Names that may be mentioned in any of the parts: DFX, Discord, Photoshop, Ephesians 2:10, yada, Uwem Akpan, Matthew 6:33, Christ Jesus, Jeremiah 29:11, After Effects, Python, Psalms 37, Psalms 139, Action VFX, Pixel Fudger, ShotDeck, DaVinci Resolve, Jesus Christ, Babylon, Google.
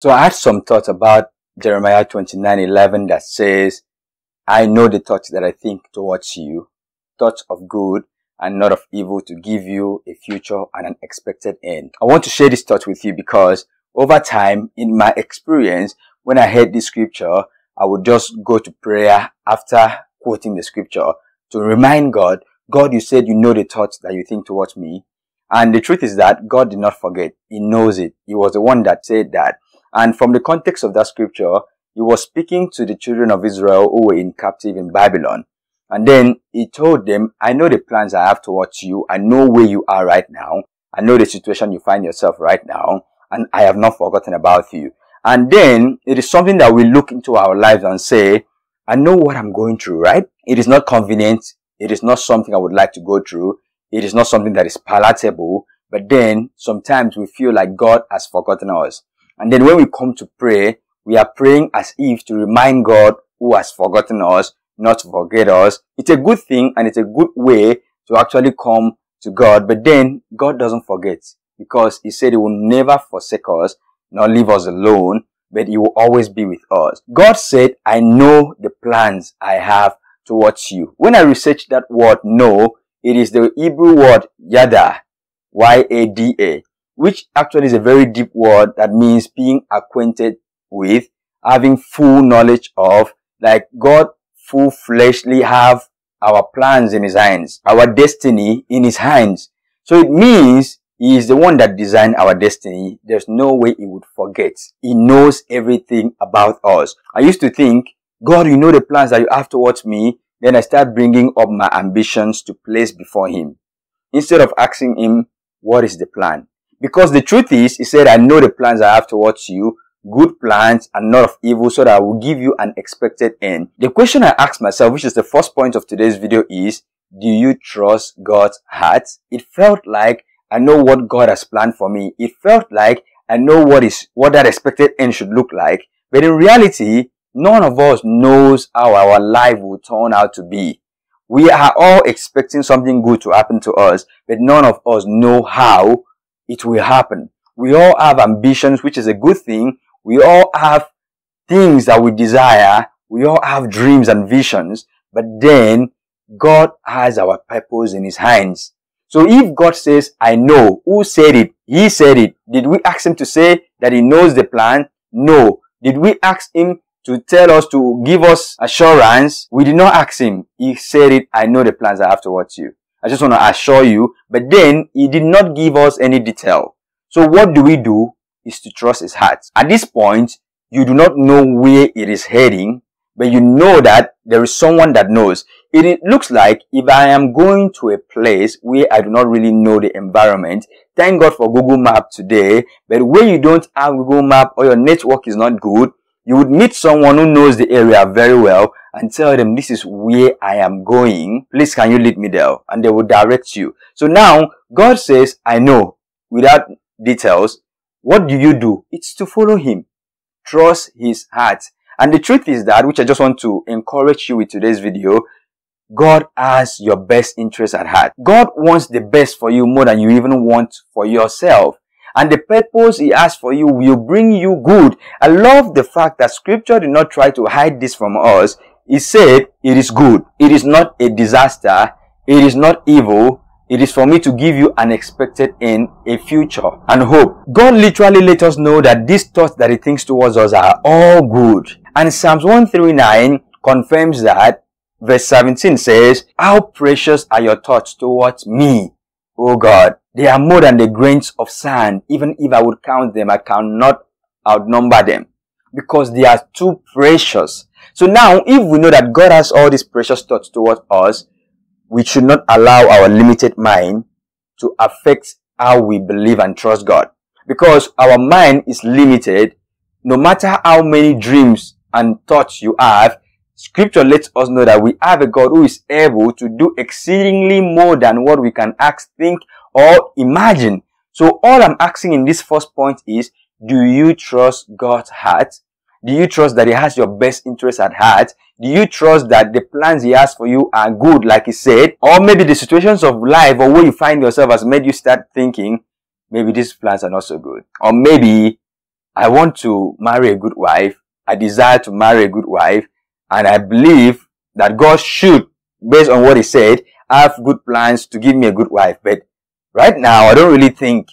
So I had some thoughts about Jeremiah 29:11 that says, I know the thoughts that I think towards you, thoughts of good and not of evil, to give you a future and an expected end. I want to share this thought with you because over time, in my experience, when I heard this scripture, I would just go to prayer after quoting the scripture to remind God, God, you said you know the thoughts that you think towards me. And the truth is that God did not forget. He knows it. He was the one that said that. And from the context of that scripture, he was speaking to the children of Israel who were in captive in Babylon. And then he told them, I know the plans I have towards you. I know where you are right now. I know the situation you find yourself right now. And I have not forgotten about you. And then it is something that we look into our lives and say, I know what I'm going through, right? It is not convenient. It is not something I would like to go through. It is not something that is palatable. But then sometimes we feel like God has forgotten us. And then when we come to pray, we are praying as if to remind God who has forgotten us, not to forget us. It's a good thing and it's a good way to actually come to God. But then God doesn't forget, because he said he will never forsake us, nor leave us alone, but he will always be with us. God said, I know the plans I have towards you. When I researched that word know, it is the Hebrew word yada, Y-A-D-A, which actually is a very deep word that means being acquainted with, having full knowledge of, like God full fleshly have our plans in his hands, our destiny in his hands. So it means he is the one that designed our destiny. There's no way he would forget. He knows everything about us. I used to think, God, you know the plans that you have towards me. Then I start bringing up my ambitions to place before him, instead of asking him, what is the plan? Because the truth is, he said, I know the plans I have towards you, good plans and not of evil, so that I will give you an expected end. The question I asked myself, which is the first point of today's video, is, do you trust God's heart? It felt like I know what God has planned for me. It felt like I know what that expected end should look like. But in reality, none of us knows how our life will turn out to be. We are all expecting something good to happen to us, but none of us know how it will happen. We all have ambitions, which is a good thing. We all have things that we desire. We all have dreams and visions. But then God has our purpose in his hands. So if God says, I know, who said it? He said it. Did we ask him to say that he knows the plan? No. Did we ask him to tell us, to give us assurance? We did not ask him. He said it, I know the plans I have towards you. I just want to assure you. But then he did not give us any detail. So what do we do is to trust his heart. At this point, you do not know where it is heading, but you know that there is someone that knows. It looks like if I am going to a place where I do not really know the environment, thank God for Google Map today, but where you don't have Google Map or your network is not good, you would meet someone who knows the area very well and tell them, this is where I am going. Please, can you lead me there? And they will direct you. So now God says, I know, without details. What do you do? It's to follow him. Trust his heart. And the truth is that, which I just want to encourage you with today's video, God has your best interest at heart. God wants the best for you more than you even want for yourself. And the purpose he has for you will bring you good. I love the fact that scripture did not try to hide this from us. He said, it is good. It is not a disaster. It is not evil. It is for me to give you an expected end, a future, and hope. God literally let us know that these thoughts that he thinks towards us are all good. And Psalms 139 confirms that. Verse 17 says, how precious are your thoughts towards me, O God. They are more than the grains of sand. Even if I would count them, I cannot outnumber them, because they are too precious. So now, if we know that God has all these precious thoughts towards us, we should not allow our limited mind to affect how we believe and trust God. Because our mind is limited. No matter how many dreams and thoughts you have, scripture lets us know that we have a God who is able to do exceedingly more than what we can ask, think, or imagine. So all I'm asking in this first point is, do you trust God's heart? Do you trust that he has your best interest at heart? Do you trust that the plans he has for you are good, like he said? Or maybe the situations of life or where you find yourself has made you start thinking, maybe these plans are not so good. Or maybe I want to marry a good wife. I desire to marry a good wife. And I believe that God should, based on what he said, have good plans to give me a good wife. But right now, I don't really think,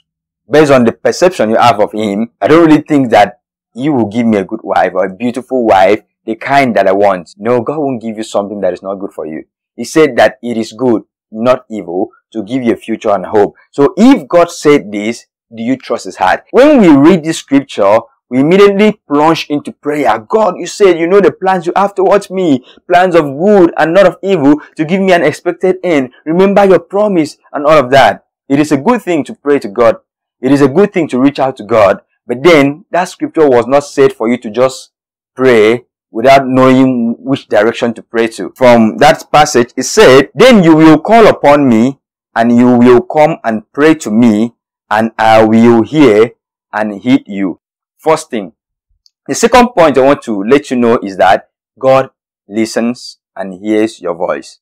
based on the perception you have of him, I don't really think that you will give me a good wife or a beautiful wife, the kind that I want. No, God won't give you something that is not good for you. He said that it is good, not evil, to give you a future and hope. So if God said this, do you trust his heart? When we read this scripture, we immediately plunge into prayer. God, you said, you know the plans you have towards me, plans of good and not of evil, to give me an expected end. Remember your promise and all of that. It is a good thing to pray to God. It is a good thing to reach out to God. But then, that scripture was not said for you to just pray without knowing which direction to pray to. From that passage, it said, then you will call upon me, and you will come and pray to me, and I will hear and heed you. First thing. The second point I want to let you know is that God listens and hears your voice.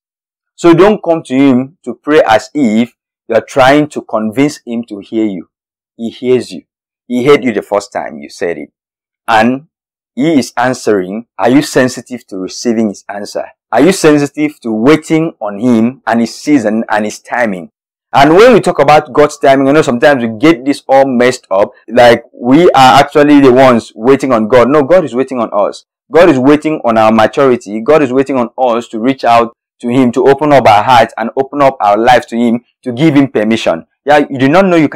So don't come to him to pray as if you are trying to convince him to hear you. He hears you. He heard you the first time you said it. And he is answering. Are you sensitive to receiving his answer? Are you sensitive to waiting on him and his season and his timing? And when we talk about God's timing, I know sometimes we get this all messed up, like we are actually the ones waiting on God. No, God is waiting on us. God is waiting on our maturity. God is waiting on us to reach out to him, to open up our hearts and open up our lives to him, to give him permission. Yeah, you do not know you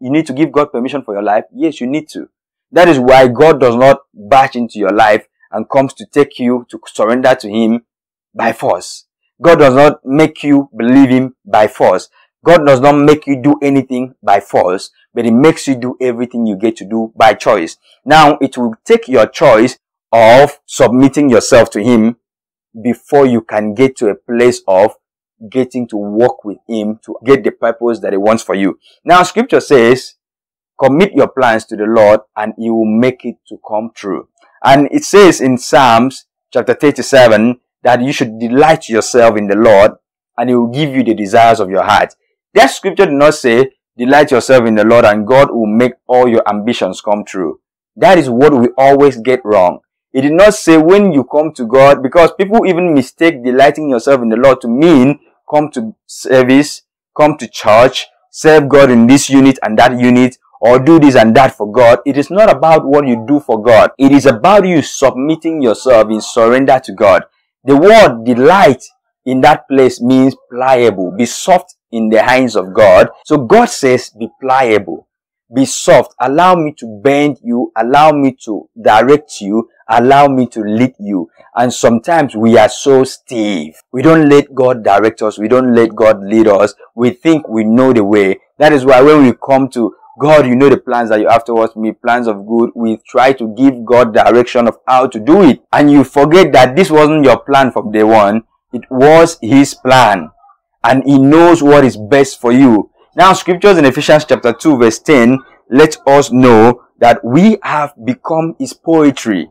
need to give God permission for your life. Yes, you need to. That is why God does not barge into your life and comes to take you to surrender to him by force. God does not make you believe him by force. God does not make you do anything by force, but he makes you do everything you get to do by choice. Now, it will take your choice of submitting yourself to him before you can get to a place of getting to work with him to get the purpose that he wants for you. Now, scripture says, commit your plans to the Lord and he will make it to come true. And it says in Psalms chapter 37 that you should delight yourself in the Lord and he will give you the desires of your heart. That scripture did not say, delight yourself in the Lord and God will make all your ambitions come true. That is what we always get wrong. It did not say when you come to God, because people even mistake delighting yourself in the Lord to mean come to service, come to church, serve God in this unit and that unit, or do this and that for God. It is not about what you do for God. It is about you submitting yourself in surrender to God. The word delight in that place means pliable. Be soft in the hands of God. So God says, be pliable, be soft, allow me to bend you, allow me to direct you, allow me to lead you. And sometimes we are so stiff. We don't let God direct us. We don't let God lead us. We think we know the way. That is why when we come to God, you know the plans that you have towards me, plans of good, we try to give God direction of how to do it. And you forget that this wasn't your plan from day one. It was his plan. And he knows what is best for you. Now, scriptures in Ephesians chapter 2 verse 10 let us know that we have become his poetry,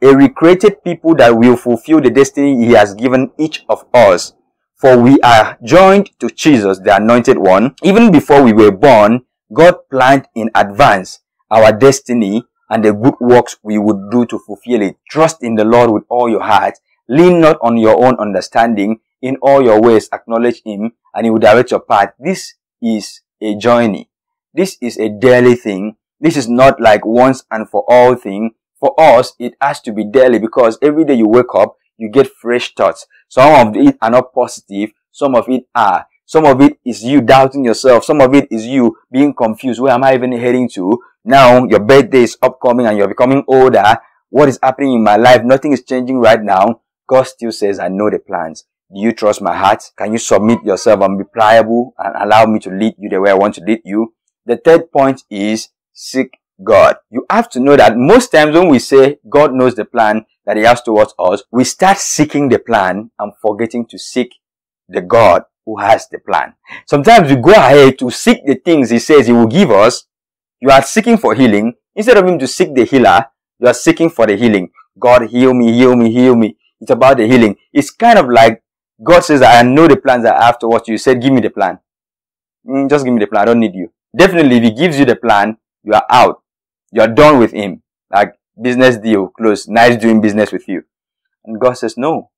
a recreated people that will fulfill the destiny he has given each of us. For we are joined to Jesus, the anointed one. Even before we were born, God planned in advance our destiny and the good works we would do to fulfill it. Trust in the Lord with all your heart. Lean not on your own understanding. In all your ways, acknowledge him and he will direct your path. This is a journey. This is a daily thing. This is not like once and for all thing. For us, it has to be daily because every day you wake up, you get fresh thoughts. Some of it are not positive. Some of it are. Some of it is you doubting yourself. Some of it is you being confused. Where am I even heading to? Now, your birthday is upcoming and you're becoming older. What is happening in my life? Nothing is changing right now. God still says, I know the plans. Do you trust my heart? Can you submit yourself and be pliable and allow me to lead you the way I want to lead you? The third point is seek God. You have to know that most times when we say God knows the plan that he has towards us, we start seeking the plan and forgetting to seek the God who has the plan. Sometimes we go ahead to seek the things he says he will give us. You are seeking for healing. Instead of him to seek the healer, you are seeking for the healing. God, heal me, heal me, heal me. It's about the healing. It's kind of like God says, I know the plans that I have towards you. He said, give me the plan. Just give me the plan. I don't need you. Definitely, if he gives you the plan, you are out. You're done with him. Like, business deal, close. Nice doing business with you. And God says, no.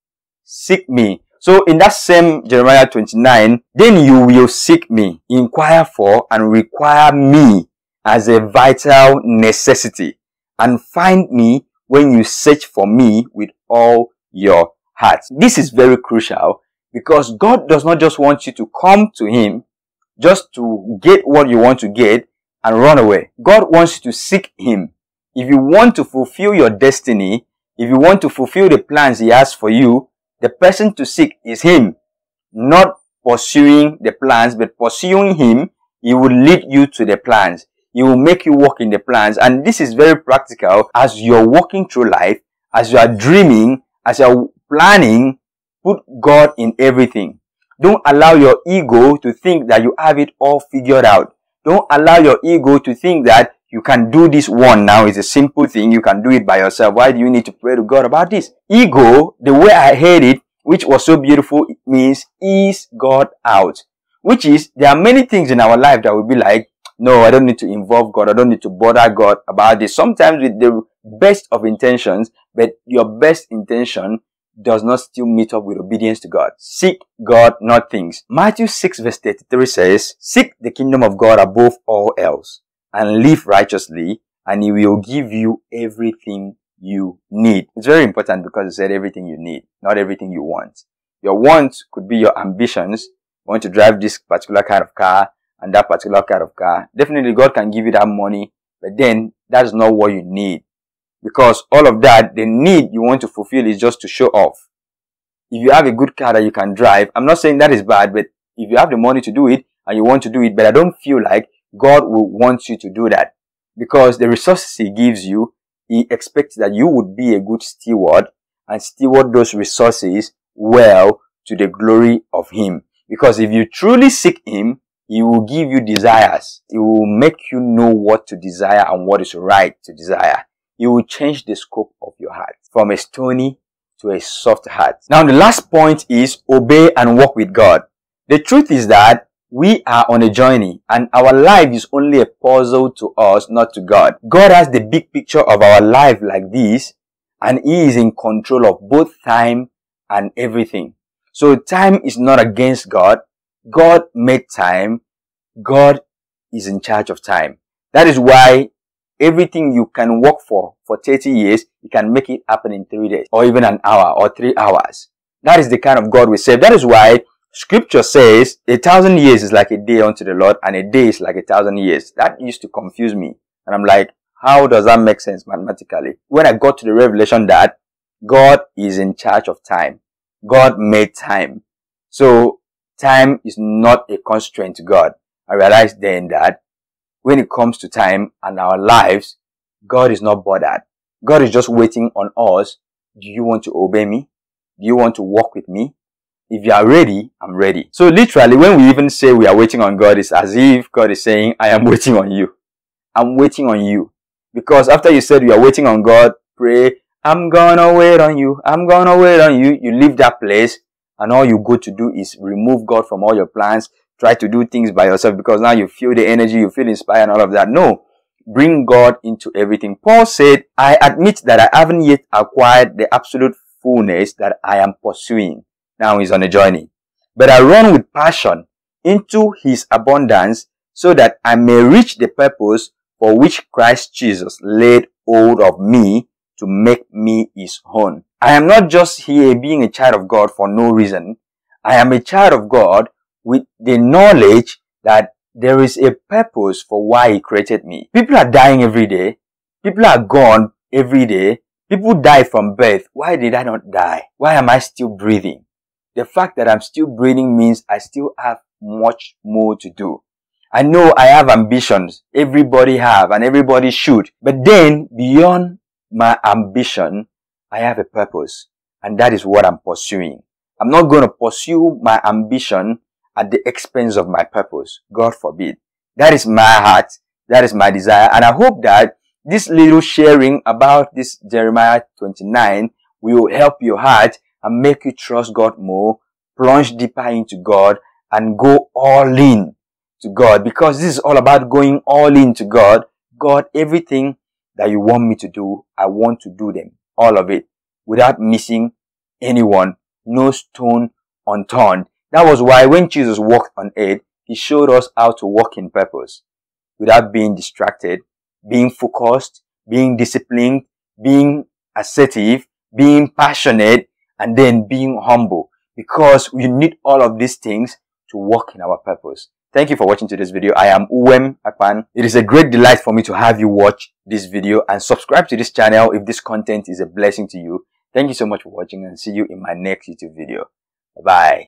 Seek me. So in that same Jeremiah 29, then you will seek me, inquire for and require me as a vital necessity, and find me when you search for me with all your heart. This is very crucial because God does not just want you to come to him just to get what you want to get and run away. God wants you to seek him. If you want to fulfill your destiny, if you want to fulfill the plans he has for you, the person to seek is him. Not pursuing the plans, but pursuing him, he will lead you to the plans. He will make you walk in the plans. And this is very practical as you're walking through life, as you are dreaming, as you are planning, put God in everything. Don't allow your ego to think that you have it all figured out. Don't allow your ego to think that you can do this one now. It's a simple thing. You can do it by yourself. Why do you need to pray to God about this? Ego, the way I heard it, which was so beautiful, it means ease God out. Which is, there are many things in our life that will be like, no, I don't need to involve God. I don't need to bother God about this. Sometimes with the best of intentions, but your best intention does not still meet up with obedience to God. Seek God, not things. Matthew 6 verse 33 says, seek the kingdom of God above all else and live righteously, and he will give you everything you need. It's very important because it said everything you need, not everything you want. Your wants could be your ambitions. You want to drive this particular kind of car and that particular kind of car. Definitely God can give you that money, but then that's not what you need. Because all of that, the need you want to fulfill is just to show off. If you have a good car that you can drive, I'm not saying that is bad, but if you have the money to do it and you want to do it, but I don't feel like God will want you to do that. Because the resources he gives you, he expects that you would be a good steward and steward those resources well to the glory of him. Because if you truly seek him, he will give you desires. He will make you know what to desire and what is right to desire. You will change the scope of your heart from a stony to a soft heart. Now, the last point is obey and walk with God. The truth is that we are on a journey and our life is only a puzzle to us, not to God. God has the big picture of our life like this, and he is in control of both time and everything. So time is not against God. God made time. God is in charge of time. That is why everything you can work for 30 years, you can make it happen in 3 days or even an hour or 3 hours. That is the kind of God we serve. That is why scripture says 1,000 years is like a day unto the Lord and a day is like 1,000 years. That used to confuse me. And I'm like, how does that make sense mathematically? When I got to the revelation that God is in charge of time. God made time. So time is not a constraint to God. I realized then that when it comes to time and our lives, God is not bothered. God is just waiting on us. Do you want to obey me? Do you want to walk with me? If you are ready, I'm ready. So literally, when we even say we are waiting on God, it's as if God is saying, I am waiting on you. I'm waiting on you. Because after you said you are waiting on God, pray, I'm gonna wait on you. I'm gonna wait on you. You leave that place and all you go to do is remove God from all your plans. Try to do things by yourself because now you feel the energy, you feel inspired and all of that. No, bring God into everything. Paul said, I admit that I haven't yet acquired the absolute fullness that I am pursuing. Now he's on a journey. But I run with passion into his abundance so that I may reach the purpose for which Christ Jesus laid hold of me to make me his own. I am not just here being a child of God for no reason. I am a child of God with the knowledge that there is a purpose for why he created me. People are dying every day. People are gone every day. People die from birth. Why did I not die? Why am I still breathing? The fact that I'm still breathing means I still have much more to do. I know I have ambitions. Everybody have and everybody should. But then beyond my ambition, I have a purpose. And that is what I'm pursuing. I'm not going to pursue my ambition at the expense of my purpose. God forbid. That is my heart. That is my desire. And I hope that this little sharing about this Jeremiah 29 will help your heart and make you trust God more, plunge deeper into God, and go all in to God. Because this is all about going all in to God. God, everything that you want me to do, I want to do them, all of it, without missing anyone, no stone unturned. That was why when Jesus walked on earth, he showed us how to walk in purpose without being distracted, being focused, being disciplined, being assertive, being passionate, and then being humble, because we need all of these things to walk in our purpose. Thank you for watching today's video. I am Uwem Akpan. It is a great delight for me to have you watch this video, and subscribe to this channel if this content is a blessing to you. Thank you so much for watching, and see you in my next YouTube video. Bye-bye.